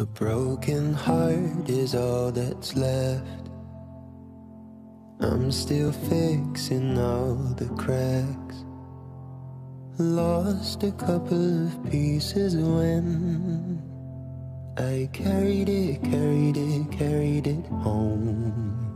A broken heart is all that's left. I'm still fixing all the cracks. Lost a couple of pieces when I carried it home.